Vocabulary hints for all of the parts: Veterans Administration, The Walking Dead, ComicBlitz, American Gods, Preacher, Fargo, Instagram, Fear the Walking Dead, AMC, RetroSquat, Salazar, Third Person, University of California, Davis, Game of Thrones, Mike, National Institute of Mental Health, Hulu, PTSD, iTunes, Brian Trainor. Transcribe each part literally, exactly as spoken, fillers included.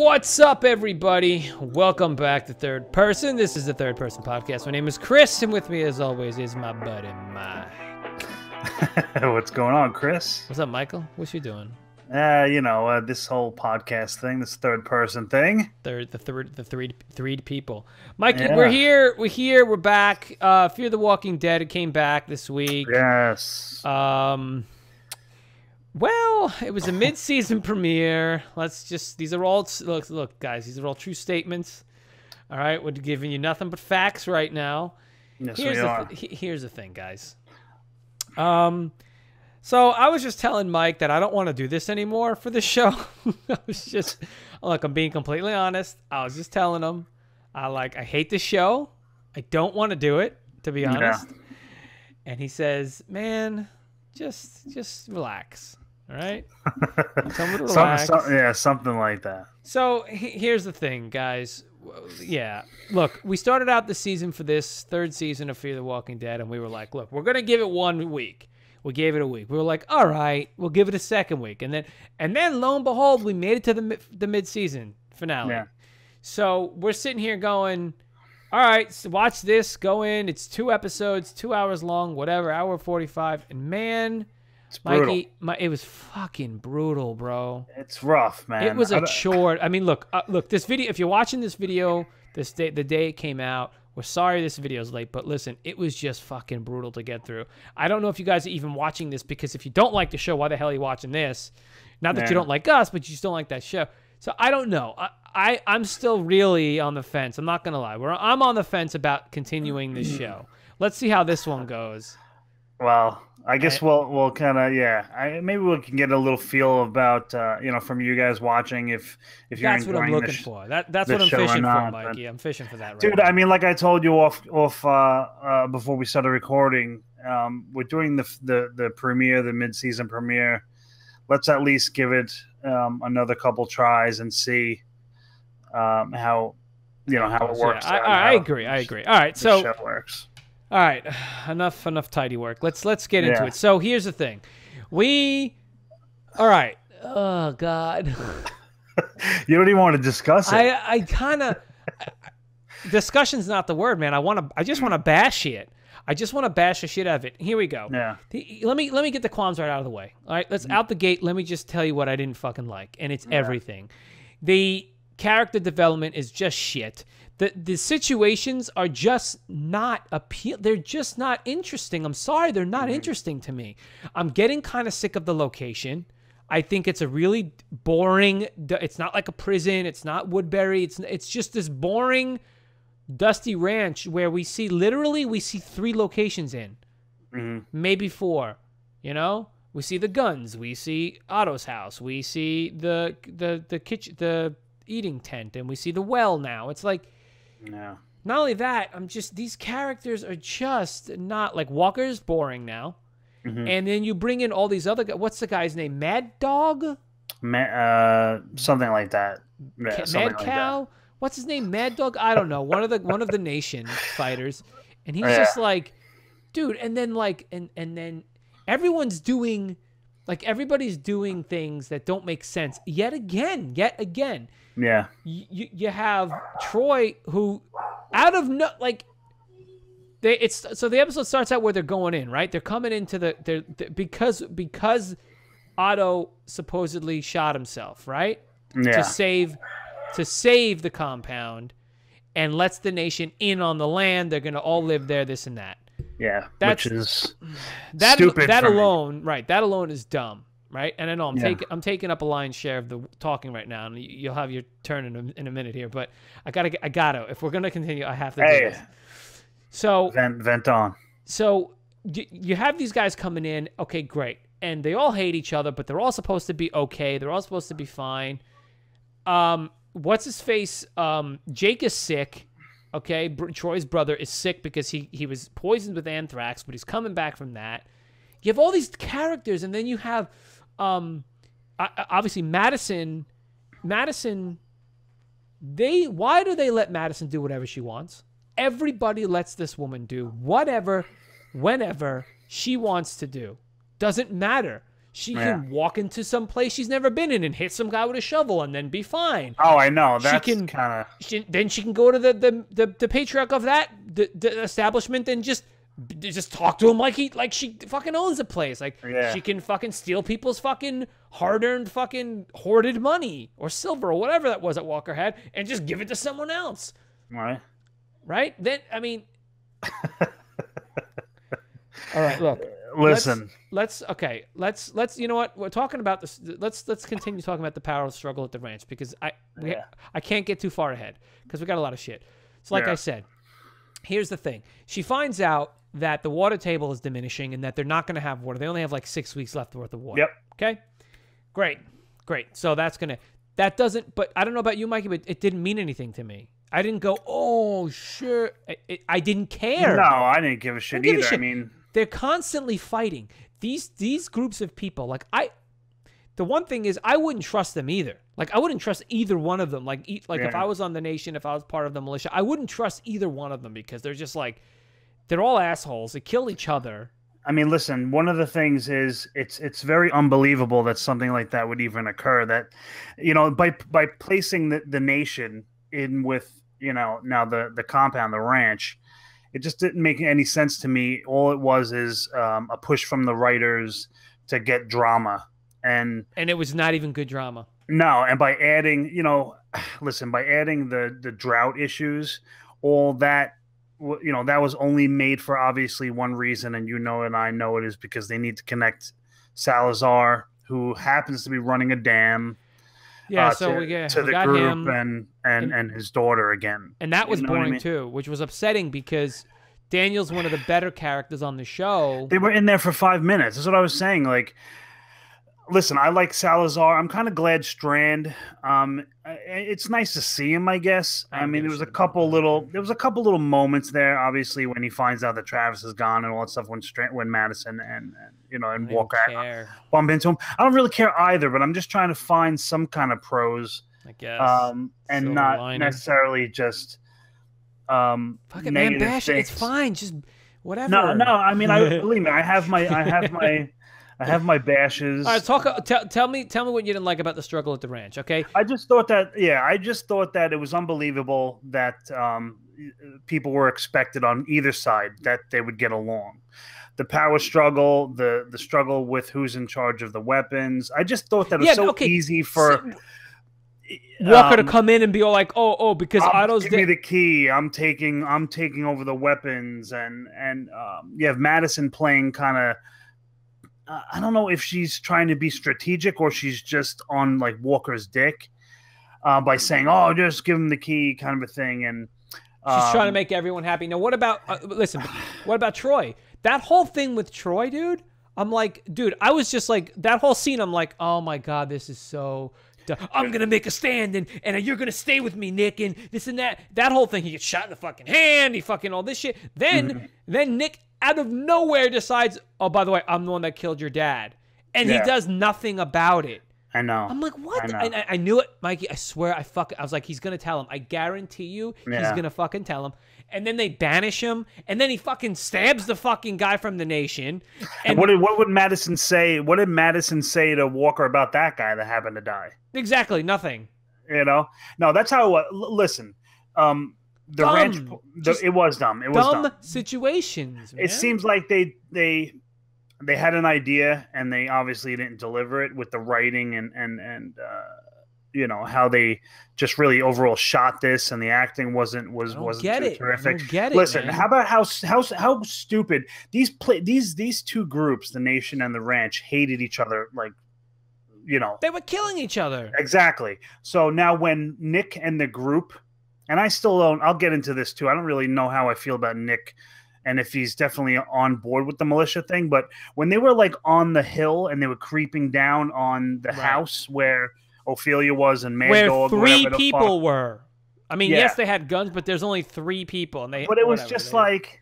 What's up, everybody? Welcome back to Third Person. This is the Third Person podcast. My name is Chris, and with me, as always, is my buddy Mike. What's going on, Chris? What's up, Michael? What you doing? Uh, you know, uh, this whole podcast thing, this Third Person thing. Third, the third, the three, three people. Mikey, yeah. we're here. We're here. We're back. Uh, Fear the Walking Dead. It came back this week. Yes. Um. Well, it was a mid-season premiere. Let's just, these are all, look, look, guys, these are all true statements. All right, we're giving you nothing but facts right now. Yes, here's we the are. Th here's the thing, guys. Um, so I was just telling Mike that I don't want to do this anymore for the show. I was just, look, I'm being completely honest. I was just telling him, I like, I hate the show. I don't want to do it, to be honest. Yeah. And he says, man, just, just relax. All right. Something, something, yeah, something like that. So he, here's the thing, guys. Yeah, look, we started out the season for this third season of Fear the Walking Dead, and we were like, look, we're gonna give it one week. We gave it a week. We were like, all right, we'll give it a second week, and then and then lo and behold, we made it to the the mid season finale. Yeah. So we're sitting here going, all right, so watch this. Go in. It's two episodes, two hours long, whatever, hour forty-five, and man. It's Mikey, my, it was fucking brutal, bro. It's rough, man. It was a I chore. I mean, look, uh, look. This video. If you're watching this video, this day, the day it came out, we're sorry this video's late, but listen, it was just fucking brutal to get through. I don't know if you guys are even watching this because if you don't like the show, why the hell are you watching this? Not that man. You don't like us, but you just don't like that show. So I don't know. I, I I'm still really on the fence. I'm not gonna lie. We're, I'm on the fence about continuing this show. Let's see how this one goes. Well, I guess I, we'll we'll kind of yeah. I, maybe we can get a little feel about uh, you know, from you guys watching if if you're that's enjoying what I'm looking for. That that's what I'm fishing for, Mikey. I'm fishing for that, right? Dude, now. I mean, like I told you off off uh, uh, before we started recording, um, we're doing the the the premiere, the mid season premiere. Let's at least give it um, another couple tries and see um, how you know how it works. Yeah, I, out, I, I agree. I agree. All right, so show works. All right, enough enough tidy work. Let's let's get yeah. into it. So here's the thing, we, all right. Oh God, you don't even want to discuss it. I I kind of discussion's not the word, man. I want to. I just want to bash it. I just want to bash the shit out of it. Here we go. Yeah. The, let me let me get the qualms right out of the way. All right, let's mm. out the gate. Let me just tell you what I didn't fucking like, and it's yeah. everything. The character development is just shit. The, the situations are just not appeal. They're just not interesting. I'm sorry. They're not interesting to me. I'm getting kind of sick of the location. I think it's a really boring. It's not like a prison. It's not Woodbury. It's, it's just this boring, dusty ranch where we see literally we see three locations in. Mm-hmm. Maybe four, you know? We see the guns. We see Otto's house. We see the, the, the kitchen, the eating tent, and we see the well now. It's like... No. Not only that, I'm just these characters are just not like Walker's boring now, mm-hmm. and then you bring in all these other guys. What's the guy's name? Mad Dog? Ma uh, something like that. Yeah, Mad something Cow? Like that. What's his name? Mad Dog? I don't know. One of the one of the Nation fighters, and he's yeah. just like, dude. And then like, and and then everyone's doing. Like, everybody's doing things that don't make sense yet again, yet again. Yeah. You, you have Troy who, out of no, like, they it's so the episode starts out where they're going in, right? They're coming into the, they're, they're, because because Otto supposedly shot himself, right? Yeah. To save, to save the compound and lets the Nation in on the land. They're going to all live there, this and that. Yeah, that's, which is that, stupid. That alone, me. right? That alone is dumb, right? And I know I'm yeah. taking I'm taking up a lion's share of the talking right now, and you'll have your turn in a, in a minute here. But I gotta, I gotta. If we're gonna continue, I have to. Hey. do this. So vent, vent on. So you, you have these guys coming in. Okay, great, and they all hate each other, but they're all supposed to be okay. They're all supposed to be fine. Um, what's his face? Um, Jake is sick. Okay, Br Troy's brother is sick because he, he was poisoned with anthrax, but he's coming back from that. You have all these characters, and then you have, um, obviously, Madison. Madison, they why do they let Madison do whatever she wants? Everybody lets this woman do whatever, whenever she wants to do. Doesn't matter. She yeah. can walk into some place she's never been in and hit some guy with a shovel and then be fine. Oh, I know. That's kind of... Then she can go to the, the, the, the patriarch of that the, the establishment and just just talk to him like he like she fucking owns the place. Like, yeah. she can fucking steal people's fucking hard-earned fucking hoarded money or silver or whatever that was that Walker had and just give it to someone else. Right. Right? Then, I mean... All right, look. Listen. Let's, let's okay. Let's let's you know what we're talking about this. Let's let's continue talking about the power of struggle at the ranch because I we, yeah. I can't get too far ahead because we got a lot of shit. So like yeah. I said, here's the thing. She finds out that the water table is diminishing and that they're not going to have water. They only have like six weeks left worth of water. Yep. Okay. Great. Great. So that's gonna that doesn't. But I don't know about you, Mikey, but it didn't mean anything to me. I didn't go. Oh sure. I, it, I didn't care. No, I didn't give a shit either. A shit. I mean. They're constantly fighting. These these groups of people, like I, the one thing is I wouldn't trust them either. Like I wouldn't trust either one of them. Like like yeah. if I was on the Nation, if I was part of the militia, I wouldn't trust either one of them because they're just like, they're all assholes. They kill each other. I mean, listen, one of the things is it's it's very unbelievable that something like that would even occur. That, you know, by by placing the, the Nation in with, you know, now the the compound, the ranch. It just didn't make any sense to me. All it was is um, a push from the writers to get drama. And and it was not even good drama. No, and by adding, you know, listen, by adding the, the drought issues, all that, you know, that was only made for obviously one reason, and you know and I know it is because they need to connect Salazar, who happens to be running a dam, Yeah, uh, so to, we get, to we the got group him, and, and, and and his daughter again, and that was you know boring I mean? too, which was upsetting because Daniel's one of the better characters on the show. They were in there for five minutes. That's what I was saying. Like, listen, I like Salazar. I'm kind of glad Strand. Um, it's nice to see him, I guess. I, I mean, there was a couple little, there was a couple little moments there. Obviously, when he finds out that Travis is gone and all that stuff, when Strand, when Madison and, and you know and Walker bump into him, I don't really care either. But I'm just trying to find some kind of pros, I guess, um, and Silver not liner. necessarily just um, fucking man bash. It's fine, just whatever. No, no. I mean, I believe me. I have my, I have my. I have my bashes. All right, talk. Tell, tell me, tell me what you didn't like about the struggle at the ranch. Okay. I just thought that, yeah, I just thought that it was unbelievable that um, people were expected on either side that they would get along. The power struggle, the the struggle with who's in charge of the weapons. I just thought that it was yeah, so okay. easy for so, Walker um, to come in and be all like, "Oh, oh," because um, Otto's give me the key. I'm taking, I'm taking over the weapons, and and um, you have Madison playing kind of. I don't know if she's trying to be strategic or she's just on like Walker's dick uh, by saying, "Oh, just give him the key," kind of a thing. And um, she's trying to make everyone happy. Now, what about uh, listen? What about Troy? That whole thing with Troy, dude. I'm like, dude. I was just like that whole scene. I'm like, oh my god, this is so. I'm gonna make a stand, and and you're gonna stay with me, Nick, and this and that. That whole thing. He gets shot in the fucking hand. He fucking all this shit. Then mm-hmm. then Nick. Out of nowhere decides, oh, by the way, I'm the one that killed your dad. And yeah. he does nothing about it. I know. I'm like, what? I, and I, I knew it, Mikey. I swear I fucking, I was like, he's going to tell him. I guarantee you yeah. he's going to fucking tell him. And then they banish him. And then he fucking stabs the fucking guy from the Nation. And, and what, did, what would Madison say? What did Madison say to Walker about that guy that happened to die? Exactly. Nothing. You know? No, that's how, uh, listen, um, The dumb. ranch, the, it was dumb. It was dumb, dumb. situations. Man. It seems like they they they had an idea and they obviously didn't deliver it with the writing and and and uh, you know how they just really overall shot this and the acting wasn't was wasn't get too it. terrific. Get it, Listen, man. how about how how how stupid these play these these two groups, the Nation and the Ranch, hated each other like. You know they were killing each other. Exactly. So now when Nick and the group. And I still don't, I'll get into this too. I don't really know how I feel about Nick and if he's definitely on board with the militia thing. But when they were like on the hill and they were creeping down on the right. house where Ophelia was and Mad where Dog, three people were. I mean, yeah. yes, they had guns, but there's only three people. And they, but it whatever, was just like,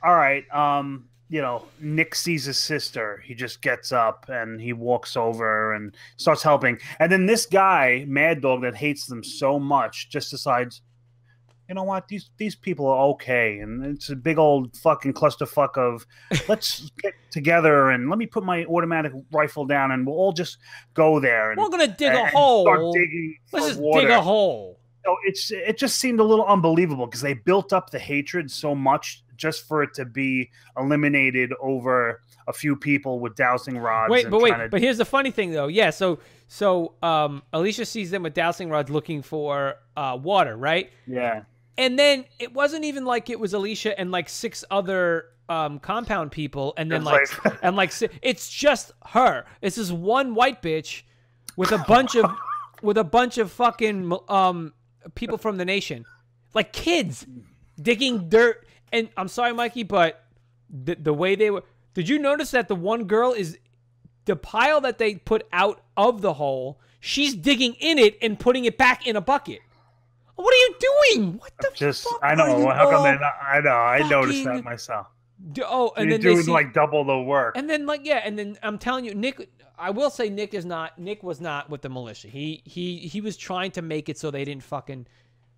were. all right, um, you know, Nick sees his sister. He just gets up and he walks over and starts helping. And then this guy, Mad Dog, that hates them so much, just decides, you know what, these these people are okay, and it's a big old fucking clusterfuck of let's get together and let me put my automatic rifle down and we'll all just go there. And, we're gonna dig and, a hole. Digging let's just water. dig a hole. So it's it just seemed a little unbelievable because they built up the hatred so much just for it to be eliminated over a few people with dowsing rods. Wait, and but wait, to... but here's the funny thing though. Yeah, so so um, Alicia sees them with dowsing rods looking for uh, water, right? Yeah. And then it wasn't even like it was Alicia and like six other um, compound people, and then like and like it's just her. It's this one white bitch with a bunch of with a bunch of fucking um, people from the nation, like kids digging dirt. And I'm sorry, Mikey, but the the way they were. Did you notice that the one girl is the pile that they put out of the hole? She's digging in it and putting it back in a bucket. What are you doing? What the just, fuck? I know. How come they're not, I know. I noticed that myself. Do, oh, and You're then doing they see, like double the work. And then like yeah, and then I'm telling you, Nick. I will say Nick is not. Nick was not with the militia. He he he was trying to make it so they didn't fucking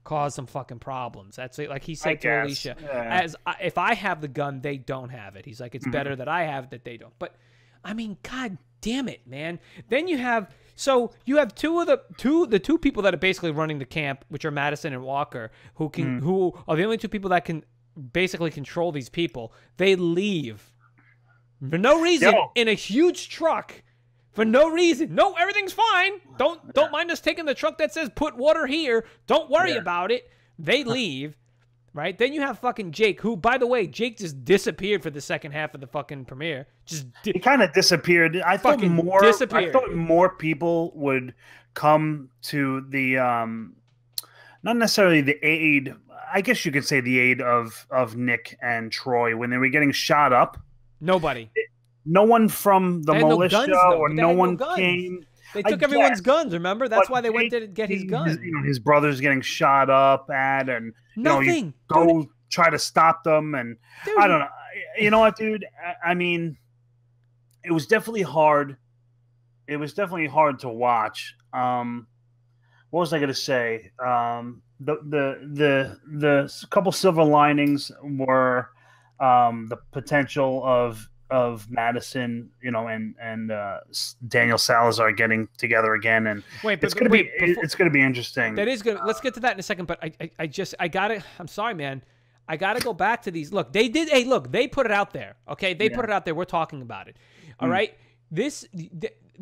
cause some fucking problems. That's like he said I to guess. Alicia. Yeah. As I, if I have the gun, they don't have it. He's like, it's mm-hmm. better that I have it, that they don't. But I mean, god damn it, man. Then you have. So you have two of the two the two people that are basically running the camp, which are Madison and Walker, who can mm. who are the only two people that can basically control these people. They leave for no reason Yo. in a huge truck for no reason. No, everything's fine. Don't yeah. don't mind us taking the truck that says put water here. Don't worry yeah. about it. They leave, right? Then you have fucking Jake, who by the way, Jake just disappeared for the second half of the fucking premiere. Just di he kind of disappeared. I thought more. I thought more people would come to the, um, not necessarily the aid. I guess you could say the aid of of Nick and Troy when they were getting shot up. Nobody. It, no one from the militia no guns, or no one no came. They took I everyone's guess. guns. Remember, that's but why they went to get his guns. You know, his brother's getting shot up at, and nothing. You know, you go dude. try to stop them, and dude. I don't know. You know what, dude? I mean, it was definitely hard. It was definitely hard to watch. Um, what was I going to say? Um, the the the the couple silver linings were um, the potential of. of Madison, you know, and and uh, Daniel Salazar getting together again, and wait, but, it's gonna wait, be before, it's gonna be interesting. That is good. Let's get to that in a second. But I, I, I just I gotta. I'm sorry, man. I gotta go back to these. Look, they did. Hey, look, they put it out there. Okay, they yeah. put it out there. We're talking about it. All mm. right. This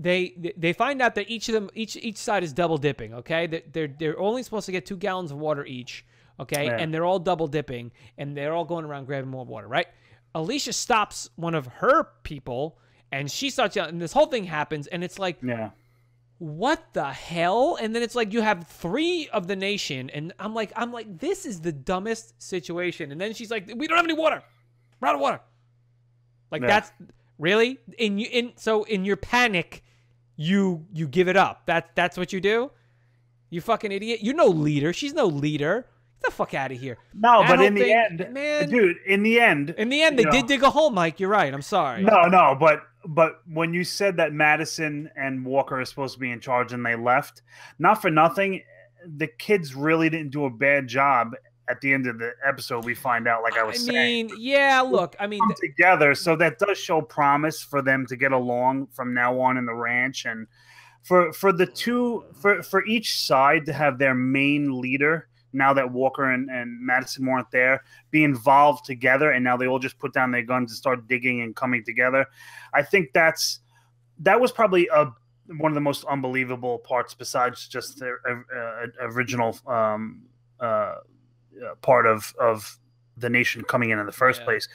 they they find out that each of them each each side is double dipping. Okay, they're they're, they're only supposed to get two gallons of water each. Okay, yeah. and they're all double dipping, and they're all going around grabbing more water. Right. Alicia stops one of her people, and she starts yelling, and this whole thing happens, and it's like, yeah. what the hell? And then it's like you have three of the nation, and I'm like, I'm like, this is the dumbest situation. And then she's like, we don't have any water. We're out of water. Like yeah. that's really in you. In so in your panic, you you give it up. That's that's what you do. You fucking idiot. You're no leader. She's no leader. The fuck out of here. No, I but in the think, end, man, dude, in the end, in the end, they know. did dig a hole, Mike. You're right. I'm sorry. No, no, but but when you said that Madison and Walker are supposed to be in charge and they left, not for nothing, the kids really didn't do a bad job. At the end of the episode, we find out, like I was saying. I mean, saying, yeah, look, I mean, come together, so that does show promise for them to get along from now on in the ranch, and for for the two for for each side to have their main leader. Now that Walker and, and Madison weren't there, be involved together, and now they all just put down their guns and start digging and coming together. I think that's that was probably a, one of the most unbelievable parts, besides just the uh, original um, uh, part of of the nation coming in in the first yeah. place.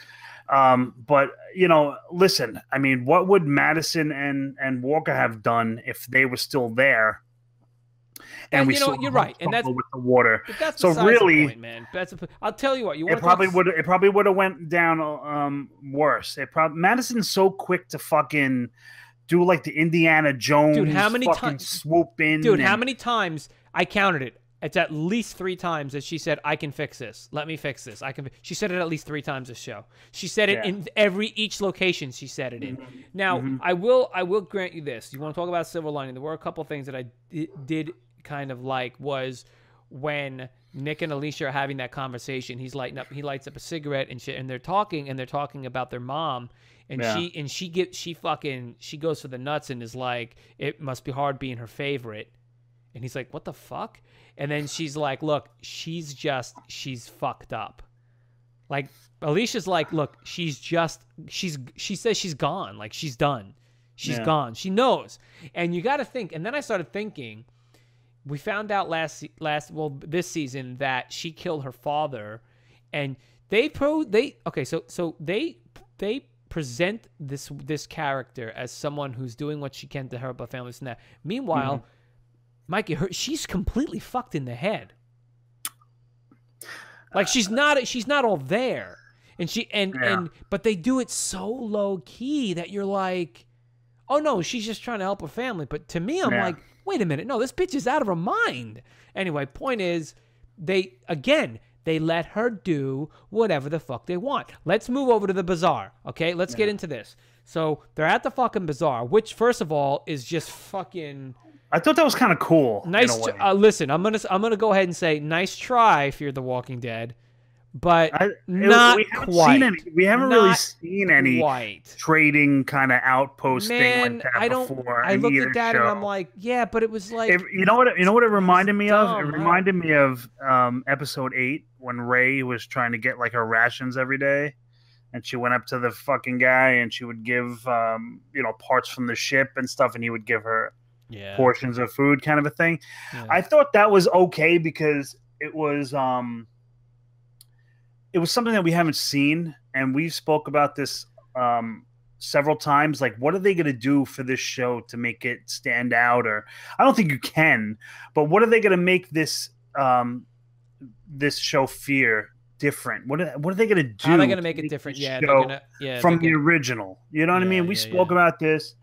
Um, but you know, listen, I mean, what would Madison and and Walker have done if they were still there? And, and we you know you're right, and that's with the water. That's so really, the point, man. That's a, I'll tell you what. You it probably would. It probably would have went down um, worse. It probably Madison's so quick to fucking do like the Indiana Jones. Dude, how many times swoop in? Dude, and, how many times I counted it? It's at least three times that she said, "I can fix this. Let me fix this. I can." She said it at least three times this show. She said it yeah. in every each location. She said it in. Mm-hmm. Now, mm-hmm. I will. I will grant you this. You want to talk about silver lining? There were a couple things that I did kind of like. Was when Nick and Alicia are having that conversation, he's lighting up, he lights up a cigarette and shit, and they're talking, and they're talking about their mom, and yeah. she and she gets she fucking she goes for the nuts and is like, it must be hard being her favorite, and he's like, what the fuck? And then she's like, look, she's just she's fucked up. Like Alicia's like, look, she's just she's she says she's gone, like she's done, she's yeah. gone, she knows, and you got to think. And then I started thinking. We found out last last well this season that she killed her father, and they pro they okay so so they they present this this character as someone who's doing what she can to help her family and that. Meanwhile, mm-hmm. Mikey, her, she's completely fucked in the head. Like she's not she's not all there, and she and yeah. and but they do it so low key that you're like, oh no, she's just trying to help her family. But to me, I'm yeah. like. Wait a minute. No, this bitch is out of her mind. Anyway, point is, they, again, they let her do whatever the fuck they want. Let's move over to the bazaar, okay? Let's yeah. get into this. So they're at the fucking bazaar, which, first of all, is just fucking... I thought that was kind of cool. Nice. In a way. Uh, listen, I'm gonna I'm gonna go ahead and say, nice try, Fear the Walking Dead, but I, not was, we haven't quite. Seen any, we haven't not really seen any quite. Trading kind of outpost Man, thing like that I don't, before. I looked at that show. And I'm like, yeah, but it was like, it, you know what? You know what it reminded me dumb, of? It reminded right? me of um, episode eight when Ray was trying to get like her rations every day, and she went up to the fucking guy and she would give um, you know parts from the ship and stuff, and he would give her yeah. portions of food, kind of a thing. Yeah. I thought that was okay because it was. Um, It was something that we haven't seen, and we spoke about this um, several times. Like, what are they going to do for this show to make it stand out? Or I don't think you can, but what are they going to make this um, this show Fear different? What are, what are they going to do? How are they going to make it different? Yeah, gonna, yeah, from the original. You know what yeah, I mean? We yeah, spoke yeah. about this.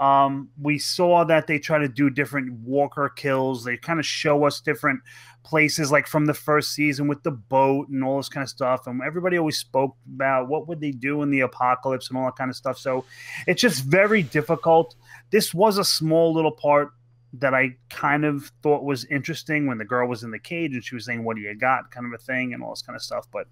Um, we saw that they try to do different walker kills. They kind of show us different places, like from the first season with the boat and all this kind of stuff. And everybody always spoke about what would they do in the apocalypse and all that kind of stuff. So it's just very difficult. This was a small little part that I kind of thought was interesting when the girl was in the cage and she was saying, what do you got? Kind of a thing and all this kind of stuff. But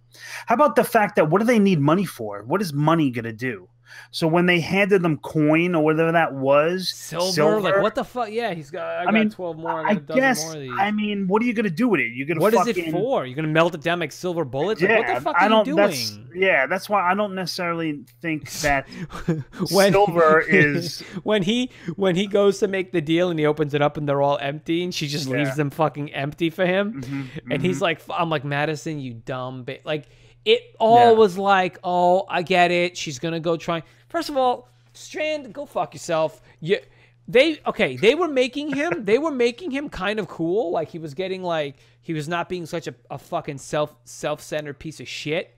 how about the fact that what do they need money for? What is money going to do? So when they handed them coin or whatever that was, silver, silver like what the fuck? Yeah, he's got. I, I got mean, twelve more. I, I got a guess. More of these. I mean, what are you gonna do with it? You're gonna what fucking, is it for? You're gonna melt it down, make silver bullets? Yeah, like, what the fuck I are don't, you doing? That's, yeah, that's why I don't necessarily think that when, silver is when he when he goes to make the deal and he opens it up and they're all empty and she just yeah. leaves them fucking empty for him. Mm-hmm, mm-hmm. And he's like, I'm like Madison, you dumb bitch, like. It all yeah. was like, oh, I get it. She's gonna go try. First of all, Strand, go fuck yourself. You, they okay. They were making him. They were making him kind of cool. Like he was getting like he was not being such a, a fucking self self centered piece of shit.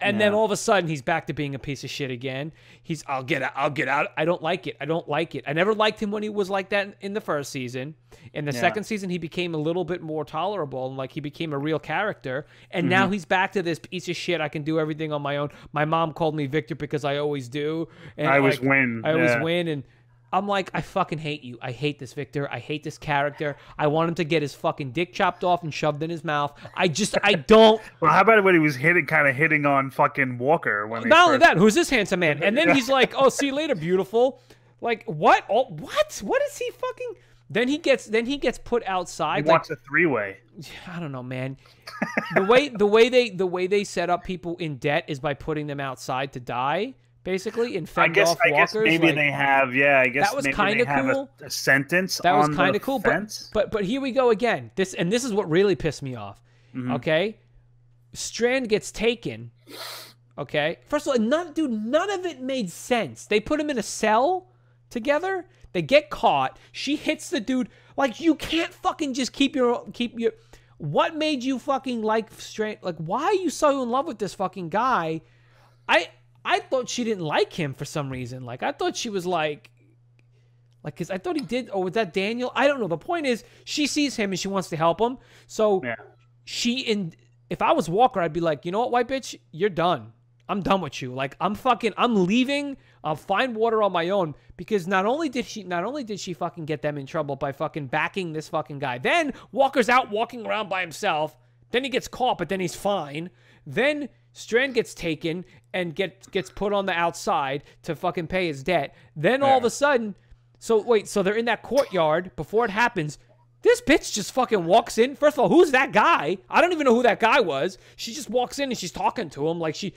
And yeah. then all of a sudden he's back to being a piece of shit again. He's I'll get out. I'll get out. I don't like it. I don't like it. I never liked him when he was like that in, in the first season. In the yeah. second season, he became a little bit more tolerable and like he became a real character. And mm-hmm. now he's back to this piece of shit. I can do everything on my own. My mom called me Victor because I always do. And I always like, win. I always yeah. win. And I'm like, I fucking hate you. I hate this Victor. I hate this character. I want him to get his fucking dick chopped off and shoved in his mouth. I just, I don't. Well, how about when he was hitting, kind of hitting on fucking Walker? When not only first... that, who's this handsome man? And then he's like, oh, see you later, beautiful. Like, what? Oh, what? What is he fucking? Then he gets, then he gets put outside. He wants like, a three-way. I don't know, man. The way, the way they, the way they set up people in debt is by putting them outside to die. Basically, in fend I guess, off I walkers, guess maybe like, they have, yeah, I guess that was kind of cool. A, a sentence that was kind of cool, but, but but here we go again. This and this is what really pissed me off. Mm-hmm. Okay, Strand gets taken. Okay, first of all, none, dude, none of it made sense. They put him in a cell together. They get caught. She hits the dude. Like you can't fucking just keep your keep your. What made you fucking like Strand? Like why are you so in love with this fucking guy? I. I thought she didn't like him for some reason. Like, I thought she was like, like, cause I thought he did. Or was that Daniel? I don't know. The point is she sees him and she wants to help him. So yeah. she, in, if I was Walker, I'd be like, you know what, white bitch, you're done. I'm done with you. Like I'm fucking, I'm leaving. I'll find water on my own, because not only did she not only did she fucking get them in trouble by fucking backing this fucking guy. Then Walker's out walking around by himself. Then he gets caught, but then he's fine. Then Strand gets taken and get, gets put on the outside to fucking pay his debt. Then all yeah. of a sudden, so wait, so they're in that courtyard before it happens. This bitch just fucking walks in. First of all, who's that guy? I don't even know who that guy was. She just walks in and she's talking to him. Like, she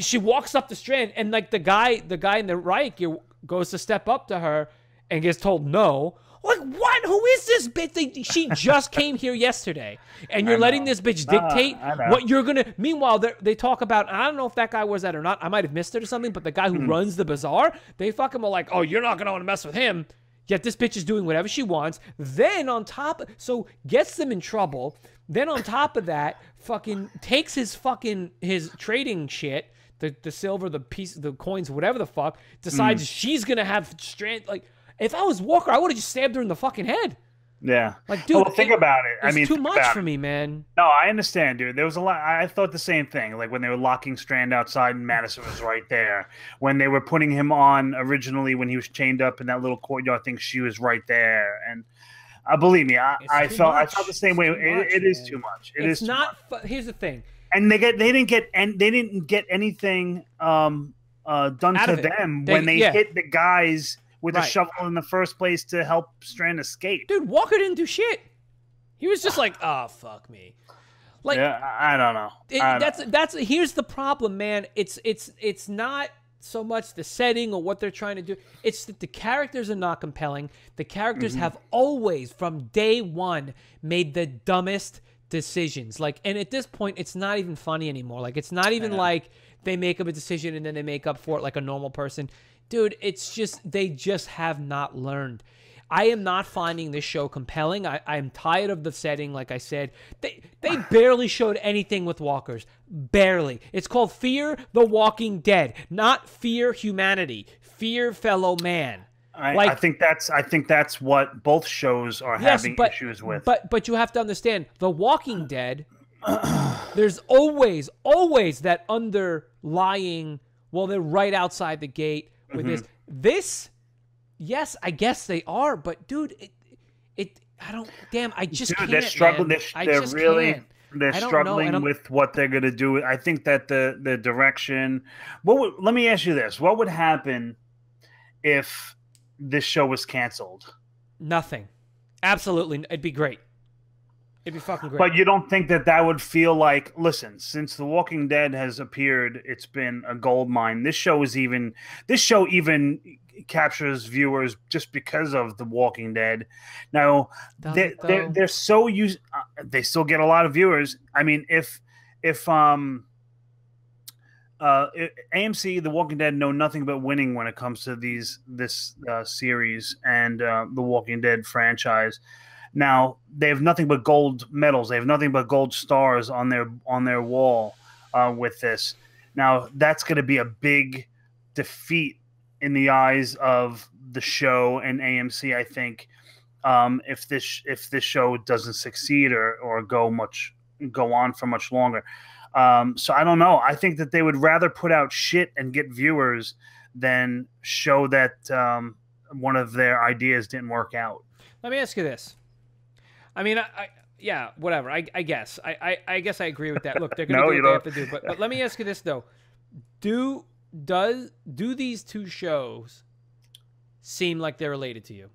she walks up the Strand, and like the guy the guy in the riot gear goes to step up to her and gets told no. Like, what? Who is this bitch? She just came here yesterday, and you're letting this bitch dictate uh, what you're going to... Meanwhile, they talk about... I don't know if that guy was that or not. I might have missed it or something, but the guy who mm. runs the bazaar, they fucking were like, oh, you're not going to want to mess with him. Yet this bitch is doing whatever she wants. Then on top... So gets them in trouble. Then on top of that, fucking takes his fucking... his trading shit, the, the silver, the piece, the coins, whatever the fuck, decides mm. she's going to have... Strand, like... If I was Walker, I would have just stabbed her in the fucking head. Yeah. Like, dude, well, think it, about it. I mean, too much for me, man. No, I understand, dude. There was a lot. I thought the same thing. Like, when they were locking Strand outside and Madison was right there. When they were putting him on originally when he was chained up in that little courtyard thing, she was right there. And uh, believe me, I, I felt much. I felt the same it's way. Much, it it is too much. It it's is not. Much. Here's the thing. And they get they didn't get and they didn't get anything um uh done Out to them they, when they yeah. hit the guys. With right. a shovel in the first place to help Strand escape. Dude, Walker didn't do shit. He was just like, oh, fuck me. Like, yeah, I don't know. It, I don't that's know. that's here's the problem, man. It's it's it's not so much the setting or what they're trying to do. It's that the characters are not compelling. The characters mm-hmm. have always, from day one, made the dumbest decisions. Like, and at this point, it's not even funny anymore. Like, it's not even like they make up a decision and then they make up for it like a normal person. Dude, it's just, they just have not learned. I am not finding this show compelling. I, I'm tired of the setting, like I said. They they barely showed anything with walkers. Barely. It's called Fear the Walking Dead, not Fear Humanity. Fear fellow man. I, like, I think that's I think that's what both shows are yes, having but, issues with. But but you have to understand, The Walking Dead, there's always, always that underlying, well, they're right outside the gate. With mm-hmm. this, this, yes, I guess they are, but dude, it, it, I don't, damn, I just dude, can't. They're struggling. They're, I they're just really, can't. they're struggling know, with what they're gonna do. I think that the the direction. What would, let me ask you this: what would happen if this show was canceled? Nothing. Absolutely, it'd be great. It'd be fucking great. But you don't think that that would feel like, listen, since The Walking Dead has appeared, it's been a gold mine. This show is even, this show even captures viewers just because of The Walking Dead. Now, they're, they're, they're so used, uh, they still get a lot of viewers. I mean, if, if, um, uh, A M C, The Walking Dead know nothing about winning when it comes to these, this, uh, series and, uh, The Walking Dead franchise. Now they have nothing but gold medals. They have nothing but gold stars on their on their wall uh, with this. Now that's going to be a big defeat in the eyes of the show and A M C. I think um, if this if this show doesn't succeed or or go much go on for much longer. Um, so I don't know. I think that they would rather put out shit and get viewers than show that um, one of their ideas didn't work out. Let me ask you this. I mean, I, I yeah, whatever. I, I guess. I, I, I guess I agree with that. Look, they're going to no, do what they have to do. But, but let me ask you this, though. Do, does, do these two shows seem like they're related to you?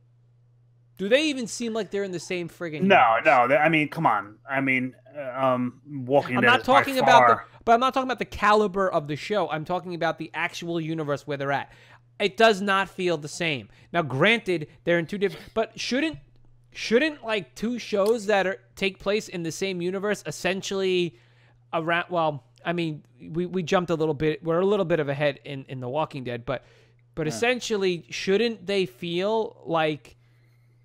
Do they even seem like they're in the same friggin' universe? No, no. I mean, come on. I mean, um, Walking Dead. I'm not talking is by far... about the, but I'm not talking about the caliber of the show. I'm talking about the actual universe where they're at. It does not feel the same. Now, granted, they're in two different... But shouldn't... Shouldn't like two shows that are take place in the same universe essentially around? Well, I mean, we, we jumped a little bit. We're a little bit of ahead in, in The Walking Dead, but but yeah. essentially, shouldn't they feel like,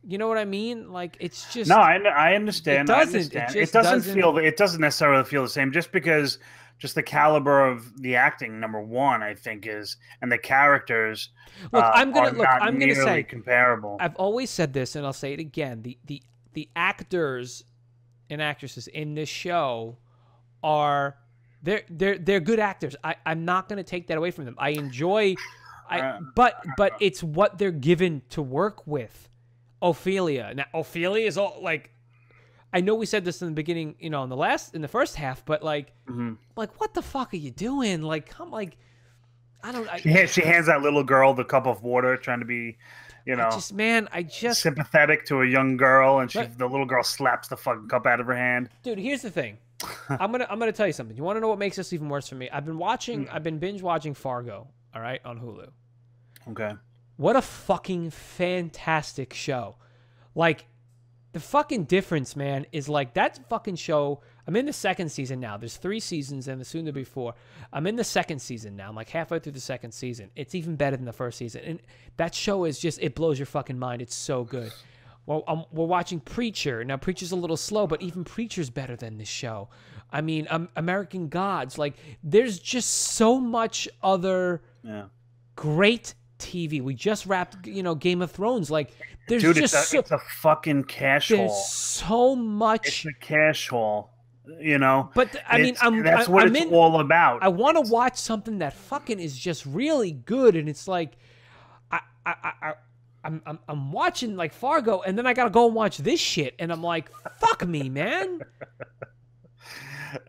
you know what I mean? Like it's just no. I I understand. It doesn't. Understand. It, it doesn't, doesn't feel. It doesn't necessarily feel the same. Just because just the caliber of the acting, number one, I think is, and the characters. Look, uh, I'm gonna look. I'm gonna say comparable. I've always said this, and I'll say it again: the the the actors and actresses in this show are they're they're they're good actors. I I'm not gonna take that away from them. I enjoy I, but but it's what they're given to work with. Ophelia. Now Ophelia is all like, I know we said this in the beginning, you know, in the last in the first half, but like, mm-hmm. like what the fuck are you doing? Like, come, like, I don't. I, she, she hands that little girl the cup of water, trying to be, you know, I just man, I just sympathetic to a young girl, and she, but, the little girl slaps the fucking cup out of her hand. Dude, here's the thing. I'm gonna I'm gonna tell you something. You want to know what makes this even worse for me? I've been watching, I've been binge watching Fargo. All right, on Hulu. Okay. What a fucking fantastic show. Like, the fucking difference, man, is like that fucking show. I'm in the second season now. There's three seasons and the soon to be four. I'm in the second season now. I'm like halfway through the second season. It's even better than the first season. And that show is just, it blows your fucking mind. It's so good. Well, um, we're watching Preacher. Now, Preacher's a little slow, but even Preacher's better than this show. I mean, um, American Gods. Like, there's just so much other yeah. great T V. We just wrapped, you know, Game of Thrones. Like, there's Dude, just it's a, so, it's a fucking cash there's hole. So much. It's a cash hole, you know. But the, I mean, I'm, that's what I'm it's in, all about. I want to watch something that fucking is just really good, and it's like, I, I, I. I'm, I'm, I'm watching like Fargo, and then I gotta go and watch this shit, and I'm like, fuck me, man.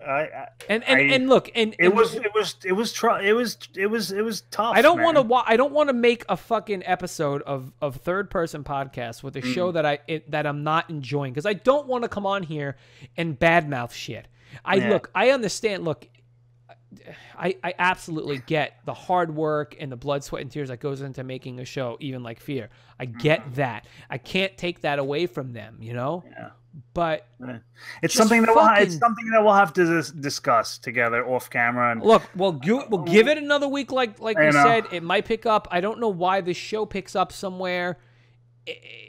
I, I, and and, I, and look, and it and, was it was it was it was it was it was tough. I don't want to wa I don't want to make a fucking episode of of Third Person Podcast with a mm. show that I it, that I'm not enjoying, because I don't want to come on here and badmouth shit. I yeah. look, I understand. Look, I, I absolutely get the hard work and the blood, sweat, and tears that goes into making a show, even like Fear. I get that. I can't take that away from them, you know. Yeah. But it's something that fucking... we'll, it's something that we'll have to discuss together off camera. And look, well, you, we'll give it another week, like like we said. It might pick up. I don't know why this show picks up somewhere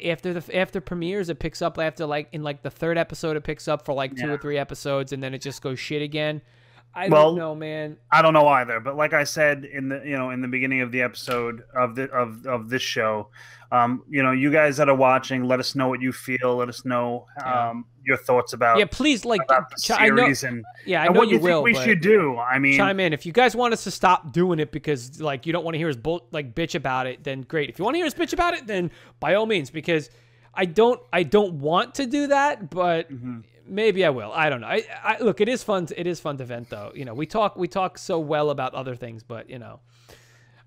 after the after premieres. It picks up after like in like the third episode. It picks up for like yeah. two or three episodes, and then it just goes shit again. I well, don't know, man. I don't know either. But like I said in the you know in the beginning of the episode of the of of this show, um, you know, you guys that are watching, let us know what you feel. Let us know um, yeah. your thoughts about yeah. Please, like, about the series I know, and yeah, I and know what you, you will. Think we should do. I mean, chime in if you guys want us to stop doing it because like you don't want to hear us bull like bitch about it. Then great. If you want to hear us bitch about it, then by all means, because I don't I don't want to do that, but. Mm-hmm. Maybe I will. I don't know. I, I look. It is fun. To, it is fun to vent, though. You know, we talk. We talk so well about other things, but you know,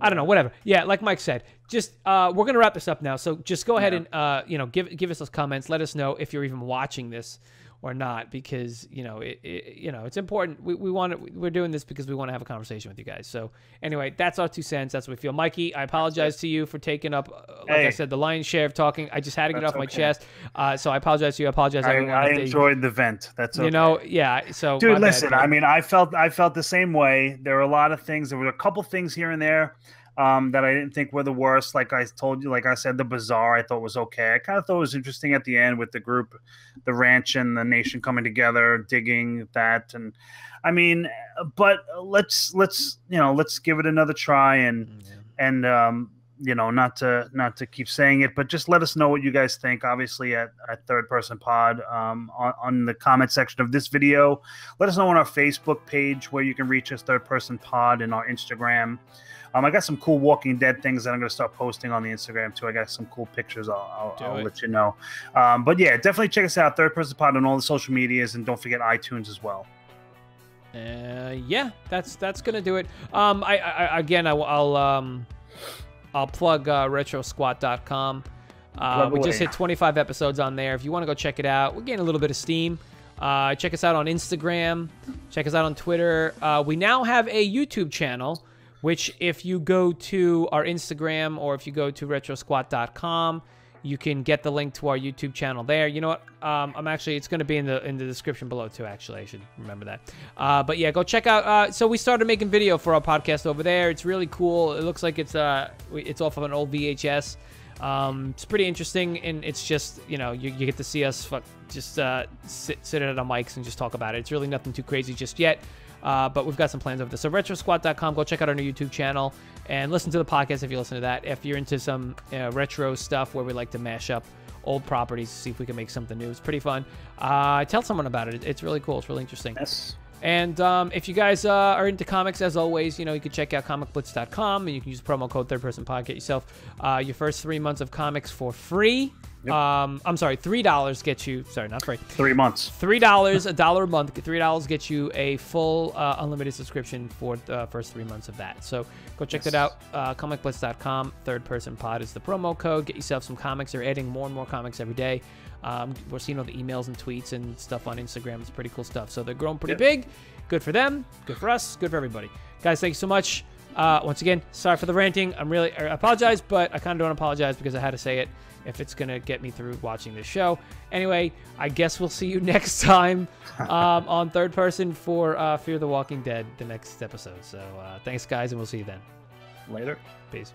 I don't know. Whatever. Yeah, like Mike said, just uh, we're gonna wrap this up now. So just go ahead yeah. and uh, you know, give give us those comments. Let us know if you're even watching this or not, because you know, it, it you know, it's important. We we want to, we're doing this because we want to have a conversation with you guys. So anyway, that's our two cents. That's what we feel. Mikey, I apologize to you for taking up, uh, like hey. I said, the lion's share of talking. I just had to get that's off okay. my chest. Uh, so I apologize to you. I apologize. I, everyone. I enjoyed the vent. That's okay. You know, yeah. So dude, listen. Bad. I mean, I felt I felt the same way. There were a lot of things. There were a couple things here and there. Um, that I didn't think were the worst. Like I told you, like I said, the bazaar I thought was okay. I kind of thought it was interesting at the end with the group, the ranch and the nation coming together, digging that. And I mean, but let's, let's, you know, let's give it another try and, yeah. and, um, you know, not to, not to keep saying it, but just let us know what you guys think, obviously at, at Third Person Pod, um, on, on the comment section of this video. Let us know on our Facebook page where you can reach us, Third Person Pod, and our Instagram. Um, I got some cool Walking Dead things that I'm going to start posting on the Instagram, too. I got some cool pictures. I'll, I'll, I'll let you know. Um, but, yeah, definitely check us out. Third Person Pod on all the social medias. And don't forget iTunes as well. Uh, yeah, that's that's going to do it. Um, I, I Again, I, I'll um, I'll plug uh, retro squat dot com. Uh, we just hit twenty-five episodes on there. If you want to go check it out, we're getting a little bit of steam. Uh, check us out on Instagram. Check us out on Twitter. Uh, we now have a YouTube channel, which if you go to our Instagram or if you go to retro squat dot com, you can get the link to our YouTube channel there. You know what? Um, I'm actually, it's going to be in the in the description below too, actually. I should remember that. Uh, but yeah, go check out. Uh, so we started making video for our podcast over there. It's really cool. It looks like it's uh, it's off of an old V H S. Um, it's pretty interesting, and it's just, you know, you, you get to see us fuck, just uh, sit, sit at our mics and just talk about it. It's really nothing too crazy just yet. Uh, but we've got some plans over this. So retro squat dot com, go check out our new YouTube channel and listen to the podcast if you listen to that. If you're into some uh, retro stuff where we like to mash up old properties to see if we can make something new, it's pretty fun. Uh, tell someone about it. It's really cool. It's really interesting. Yes. And um, if you guys uh, are into comics, as always, you know, you can check out comic blitz dot com, and you can use promo code third person pod, get yourself uh, your first three months of comics for free. Yep. Um, I'm sorry, three dollars gets you, sorry, not free. Three months. three dollars, a dollar a month, three dollars gets you a full uh, unlimited subscription for the first three months of that. So go check yes. that out, uh, comic blitz dot com, Third Person Pod is the promo code. Get yourself some comics. They're adding more and more comics every day. Um, we're seeing all the emails and tweets and stuff on Instagram. It's pretty cool stuff. So they're growing pretty yep. big. Good for them. Good for us. Good for everybody. Guys, thank you so much. Uh, once again, sorry for the ranting. I'm really, I apologize, but I kind of don't apologize because I had to say it if it's going to get me through watching this show. Anyway, I guess we'll see you next time um, on Third Person for uh, Fear the Walking Dead, the next episode. So uh, thanks, guys, and we'll see you then. Later. Peace.